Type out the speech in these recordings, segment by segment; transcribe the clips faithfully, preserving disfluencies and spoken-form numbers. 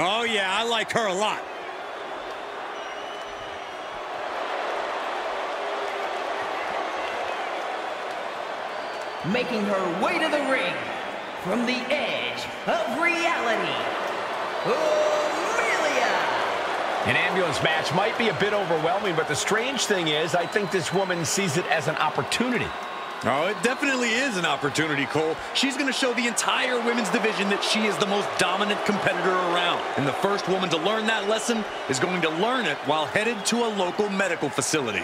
Oh, yeah, I like her a lot. Making her way to the ring, from the edge of reality, Amelia! An ambulance match might be a bit overwhelming, but the strange thing is, I think this woman sees it as an opportunity. Oh, it definitely is an opportunity, Cole. She's going to show the entire women's division that she is the most dominant competitor around. And the first woman to learn that lesson is going to learn it while headed to a local medical facility.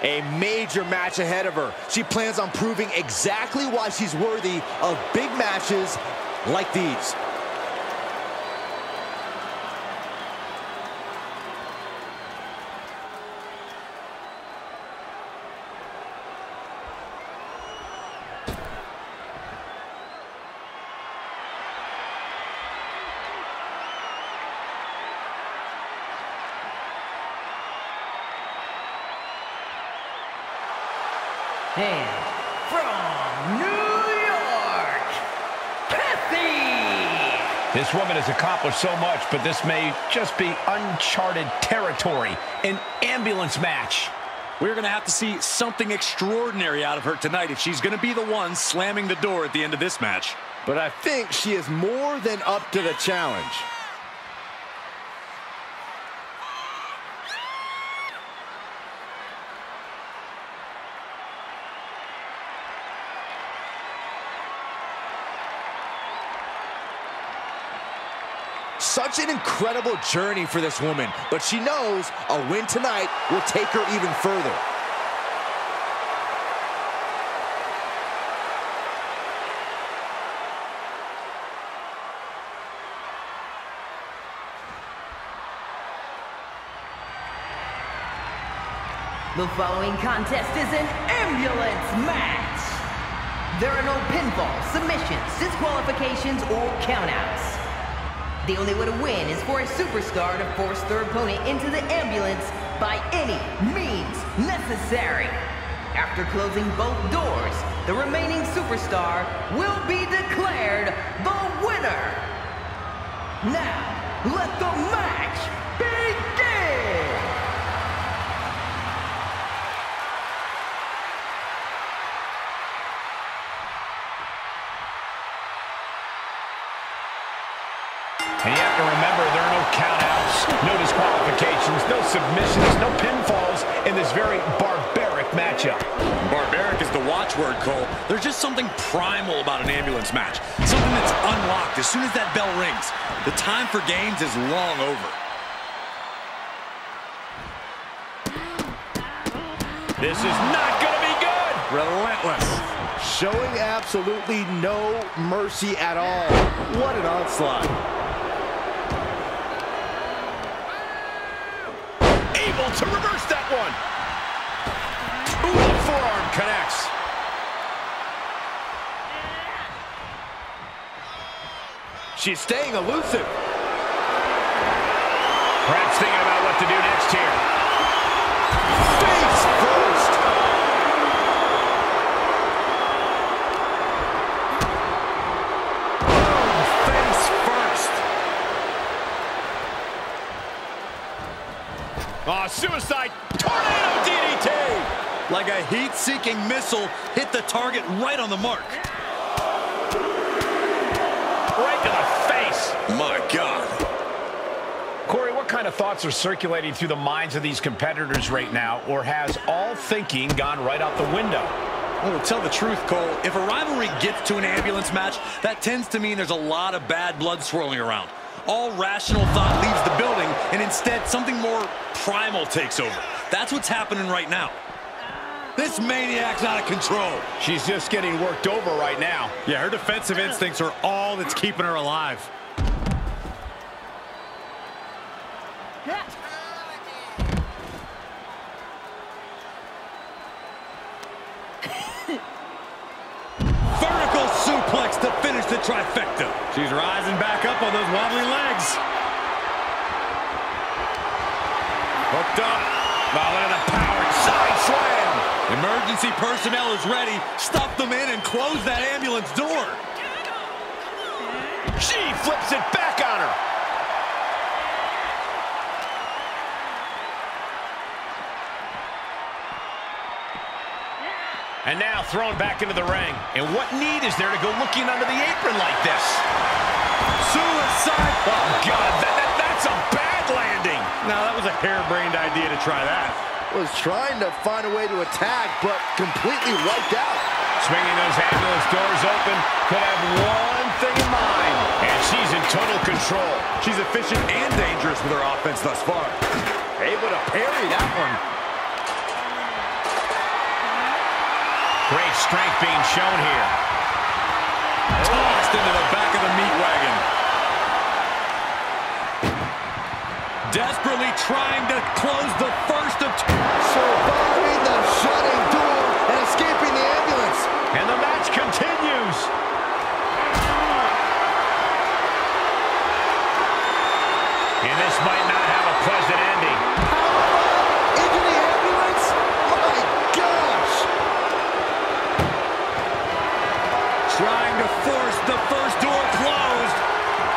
A major match ahead of her. She plans on proving exactly why she's worthy of big matches like these. And from New York, Kaity! This woman has accomplished so much, but this may just be uncharted territory, an ambulance match. We're going to have to see something extraordinary out of her tonight if she's going to be the one slamming the door at the end of this match. But I think she is more than up to the challenge. Such an incredible journey for this woman, but she knows a win tonight will take her even further. The following contest is an ambulance match. There are no pinfalls, submissions, disqualifications, or countouts. The only way to win is for a superstar to force their opponent into the ambulance by any means necessary. After closing both doors, the remaining superstar will be declared the winner. Now, let the match begin! And you have to remember, there are no countouts, no disqualifications, no submissions, no pinfalls in this very barbaric matchup. Barbaric is the watchword, Cole. There's just something primal about an ambulance match, something that's unlocked as soon as that bell rings. The time for games is long over. This is not going to be good. Relentless. Showing absolutely no mercy at all. What an onslaught. To reverse that one. Ooh, the forearm connects. She's staying elusive. Perhaps thinking about what to do next here. Face first. Boom, face first. Oh, suicide tornado D D T! Like a heat-seeking missile, hit the target right on the mark. Right to the face. My God. Corey, what kind of thoughts are circulating through the minds of these competitors right now, or has all thinking gone right out the window? Well, to tell the truth, Cole, if a rivalry gets to an ambulance match, that tends to mean there's a lot of bad blood swirling around. All rational thought leaves the building, and instead something more primal takes over. That's what's happening right now. This maniac's out of control. She's just getting worked over right now. Yeah, her defensive instincts are all that's keeping her alive. Vertical suplex to finish the trifecta. She's rising back up on those wobbly legs. Hooked up. Malin and a powered side slam. Emergency personnel is ready. Stuff them in and close that ambulance door. She flips it back on her. And now thrown back into the ring. And what need is there to go looking under the apron like this? Suicide. Oh, God, that, that, that's a bad landing. Now, that was a harebrained idea to try that. Was trying to find a way to attack, but completely wiped out. Swinging those ambulance doors open. Could have one thing in mind. And she's in total control. She's efficient and dangerous with her offense thus far. Able to parry that one. Great strength being shown here. Tossed into the back of the meat wagon. Desperately trying to close the first of two. Surviving the shutting door and escaping the ambulance. And the match continues. And this might not have a pleasant ending. Trying to force the first door closed.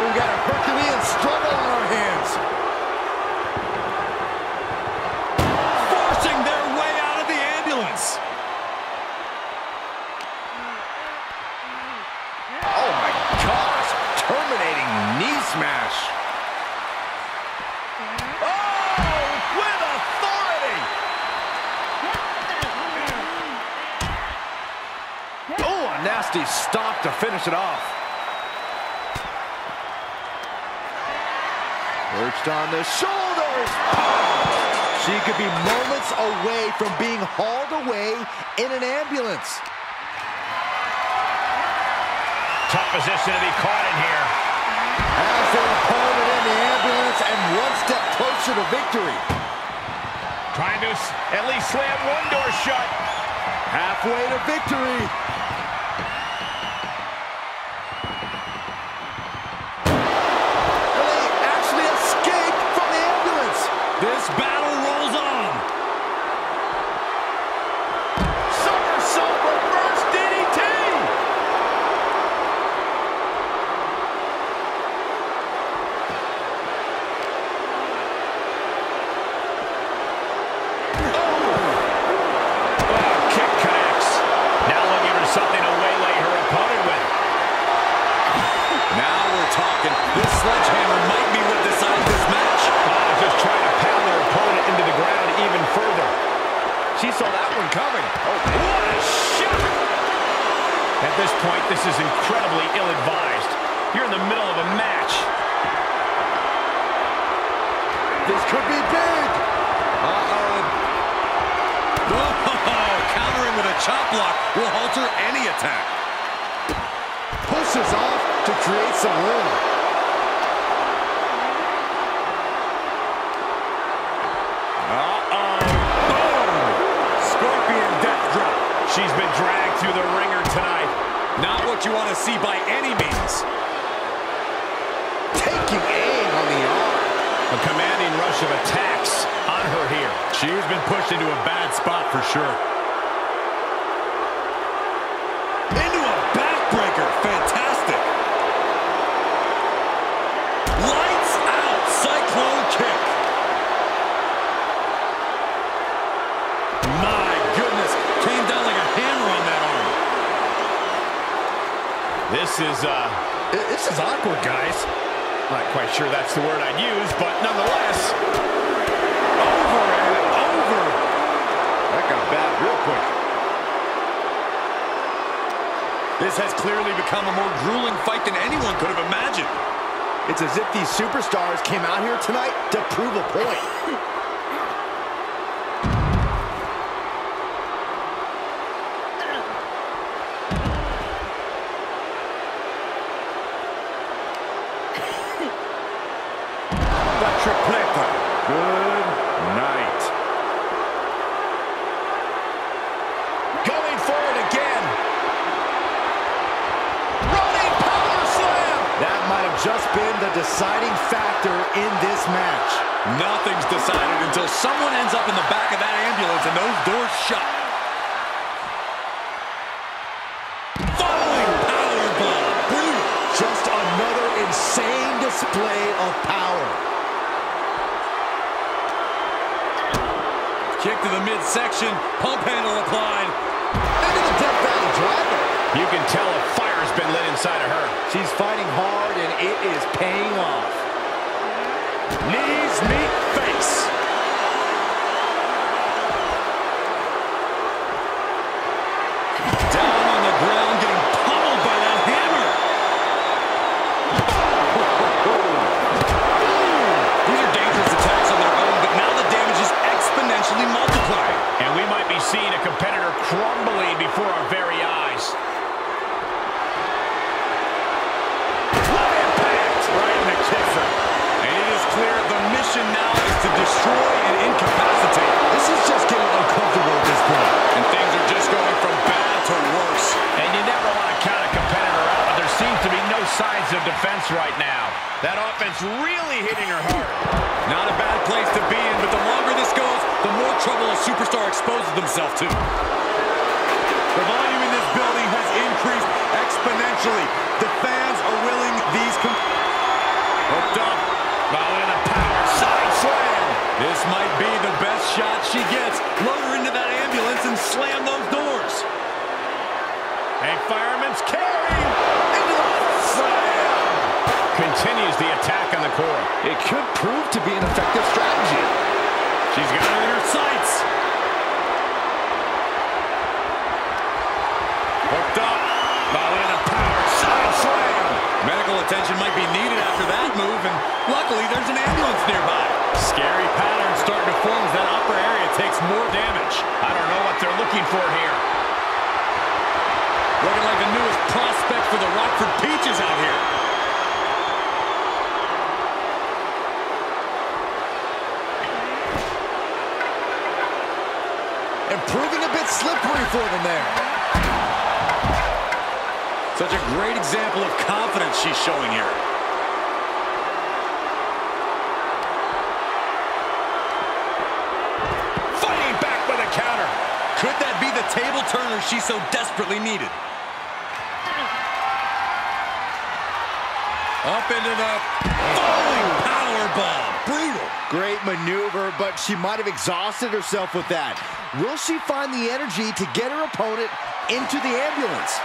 We've got a Herculean struggle on our hands. Forcing their way out of the ambulance. Oh my gosh, terminating knee smash. Oh, with authority. Nasty stop to finish it off. Perched on the shoulders. She could be moments away from being hauled away in an ambulance. Tough position to be caught in here. Has their opponent in the ambulance and one step closer to victory. Trying to at least slam one door shut. Halfway to victory. This battle rolls on. Somersault reverse D D T. Oh. Oh, kick connects. Now looking for something to waylay her opponent with. Now we're talking. This sledgehammer might be what decides this match. Oh, just trying to pound their opponent into the ground even further. She saw that one coming. Oh, what a shot! At this point, this is incredibly ill-advised. You're in the middle of a match. This could be big. Uh-oh. Whoa, countering with a chop block will alter any attack. Pushes off to create some room. She's been dragged through the ringer tonight. Not what you want to see by any means. Taking aim on the arm. A commanding rush of attacks on her here. She has been pushed into a bad spot for sure. Into a backbreaker. Fantastic. Lights out. Cyclone kick. This is, uh... This is awkward, guys. Not quite sure that's the word I'd use, but nonetheless... Over and over! That got bad real quick. This has clearly become a more grueling fight than anyone could have imagined. It's as if these superstars came out here tonight to prove a point. Tripleta. Good night. Going for it again. Running power slam. That might have just been the deciding factor in this match. Nothing's decided until someone ends up in the back of that ambulance and those doors shut. Falling power blow. Brilliant. Just another insane display of power. Kick to the midsection. Pump handle applied. Into the death battle driver. You can tell a fire's been lit inside of her. She's fighting hard, and it is paying off. Knees meet face. Down on the ground, getting pummeled by that hammer. These are dangerous attacks on their own, but now the damage is exponentially multiplied. And we might be seeing a competitor crumbling before our very eyes. What impact right in the kisser. Clear the mission now is to destroy and incapacitate. This is just getting uncomfortable at this point. And things are just going from bad to worse. And you never want to count a competitor out, but there seems to be no signs of defense right now. That offense really hitting her hard. Not a bad place to be in, but the longer this goes, the more trouble a superstar exposes themselves to. The volume in this building has increased exponentially. The fans are willing these hooked up. Following a power side slam. This might be the best shot she gets. Load her into that ambulance and slam those doors. And fireman's carry into the slam. Continues the attack on the core. It could prove to be an effective strategy. She's got her in her sights. Hooked up. Following a power side slam. Medical attention might be needed after that move, and luckily there's an ambulance nearby. Scary pattern starting to form as that upper area takes more damage. I don't know what they're looking for here. Looking like the newest prospect for the Rockford Peaches out here. And proving a bit slippery for them there. Such a great example of confidence she's showing here. Fighting back with a counter. Could that be the table turner she so desperately needed? Up into the falling powerbomb. Brutal. Great maneuver, but she might have exhausted herself with that. Will she find the energy to get her opponent into the ambulance?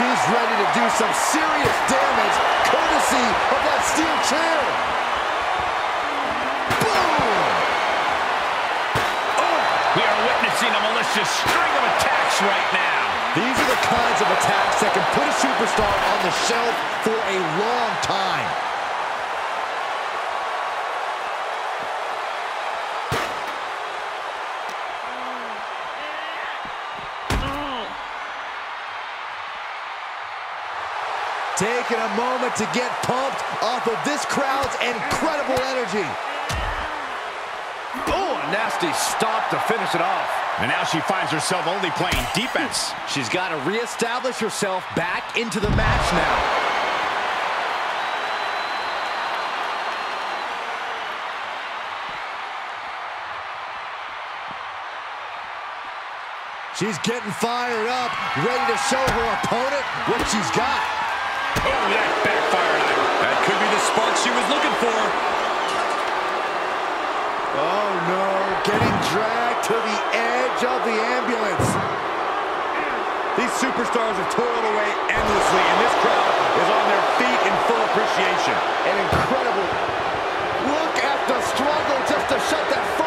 She's ready to do some serious damage, courtesy of that steel chair. Boom! Oh, we are witnessing a malicious string of attacks right now. These are the kinds of attacks that can put a superstar on the shelf for a long time. Taking a moment to get pumped off of this crowd's incredible energy. Oh, a nasty stop to finish it off. And now she finds herself only playing defense. She's got to reestablish herself back into the match now. She's getting fired up, ready to show her opponent what she's got. Oh, that backfired. That could be the spark she was looking for. Oh, no. Getting dragged to the edge of the ambulance. These superstars have toiled away endlessly, and this crowd is on their feet in full appreciation. An incredible look at the struggle just to shut that